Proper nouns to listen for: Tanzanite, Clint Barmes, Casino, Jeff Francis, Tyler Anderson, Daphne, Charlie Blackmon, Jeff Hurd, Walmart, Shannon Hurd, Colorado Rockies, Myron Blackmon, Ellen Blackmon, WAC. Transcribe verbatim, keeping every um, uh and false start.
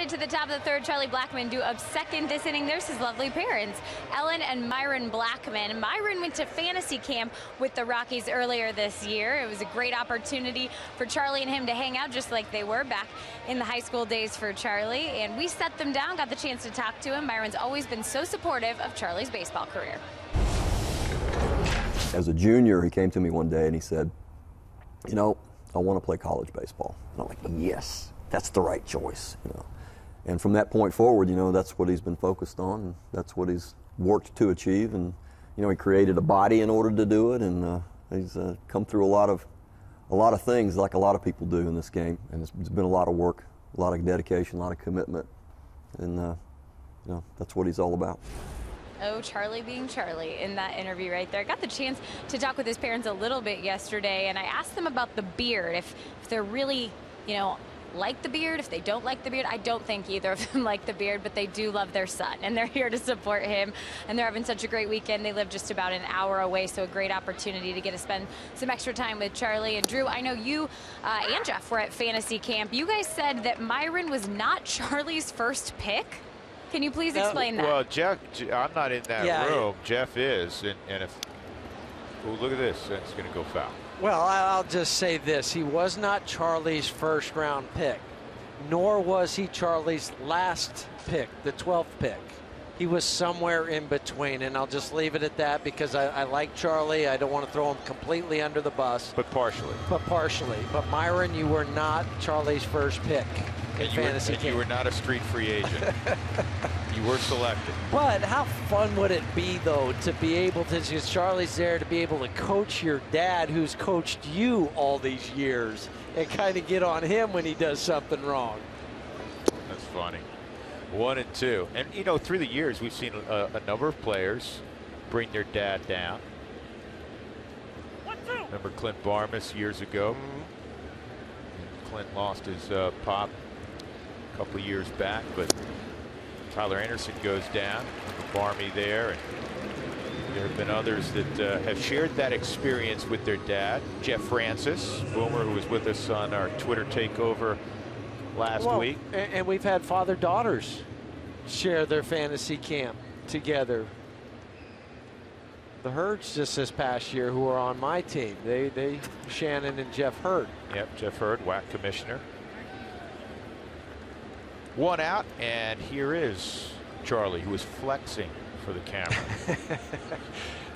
headed to the top of the third. Charlie Blackmon due up second this inning. There's his lovely parents, Ellen and Myron Blackmon. Myron went to fantasy camp with the Rockies earlier this year. It was a great opportunity for Charlie and him to hang out just like they were back in the high school days for Charlie. And we set them down, got the chance to talk to him. Myron's always been so supportive of Charlie's baseball career. As a junior, he came to me one day and he said, you know, I want to play college baseball. And I'm like, yes, that's the right choice. You know? And from that point forward, you know, that's what he's been focused on. And that's what he's worked to achieve. And, you know, he created a body in order to do it. And uh, he's uh, come through a lot of a lot of things like a lot of people do in this game. And it's, it's been a lot of work, a lot of dedication, a lot of commitment. And, uh, you know, that's what he's all about. Oh, Charlie being Charlie in that interview right there. I got the chance to talk with his parents a little bit yesterday, and I asked them about the beard, if, if they're really, you know, like the beard, if they don't like the beard. I don't think either of them like the beard, but they do love their son, and they're here to support him, and they're having such a great weekend. They live just about an hour away, so a great opportunity to get to spend some extra time with Charlie. And Drew, I know you uh, and Jeff were at fantasy camp. You guys said that Myron was not Charlie's first pick. Can you please explain no. that? Well, Jeff, I'm not in that yeah, room. I, Jeff is, and, and if ooh, look at this, it's going to go foul. Well, I'll just say this: he was not Charlie's first-round pick, nor was he Charlie's last pick, the twelfth pick. He was somewhere in between, and I'll just leave it at that because I, I like Charlie. I don't want to throw him completely under the bus, but partially. But partially. But Myron, you were not Charlie's first pick. And you, were, and you were not a street free agent. You were selected. But how fun would it be, though, to be able to, since Charlie's there, to be able to coach your dad who's coached you all these years and kind of get on him when he does something wrong. That's funny. One and two. And, you know, through the years, we've seen a, a number of players bring their dad down. One, two. Remember Clint Barmes years ago? Mm-hmm. Clint lost his uh, pop couple years back, but Tyler Anderson goes down, Barmy there, and there have been others that uh, have shared that experience with their dad. Jeff Francis, Boomer, who was with us on our Twitter takeover last well, week. And, and we've had father-daughters share their fantasy camp together. The Hurds just this past year who are on my team. They, they Shannon and Jeff Hurd. Yep, Jeff Hurd, W A C commissioner. One out, and here is Charlie, who is flexing for the camera.